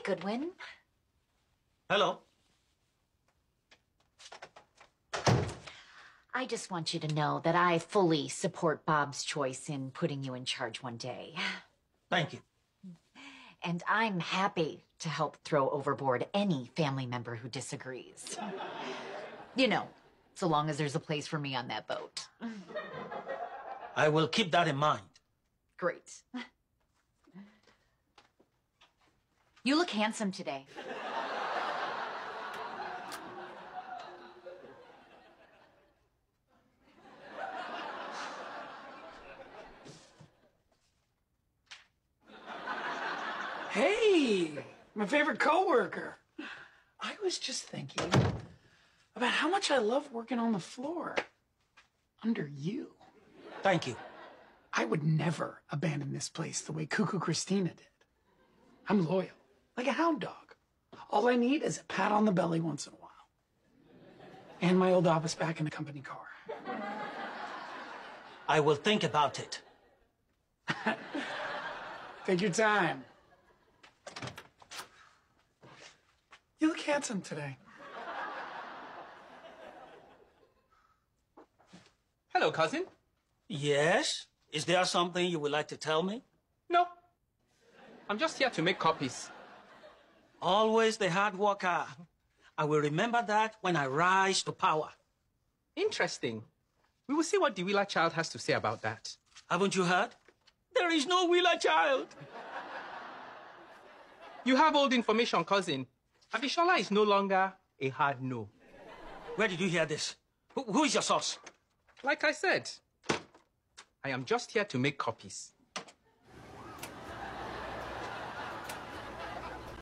Hi, Goodwin. Hello. I just want you to know that I fully support Bob's choice in putting you in charge one day. Thank you. And I'm happy to help throw overboard any family member who disagrees. You know, so long as there's a place for me on that boat. I will keep that in mind. Great. You look handsome today. Hey, my favorite coworker. I was just thinking about how much I love working on the floor under you. Thank you. I would never abandon this place the way Cuckoo Christina did. I'm loyal, like a hound dog. All I need is a pat on the belly once in a while. And my old office back in the company car. I will think about it. Take your time. You look handsome today. Hello, cousin. Yes? Is there something you would like to tell me? No. I'm just here to make copies. Always the hard worker. I will remember that when I rise to power. Interesting. We will see what the Wheeler child has to say about that. Haven't you heard? There is no Wheeler child. You have old information, cousin. Abishola is no longer a hard no. Where did you hear this? Who is your source? Like I said, I am just here to make copies.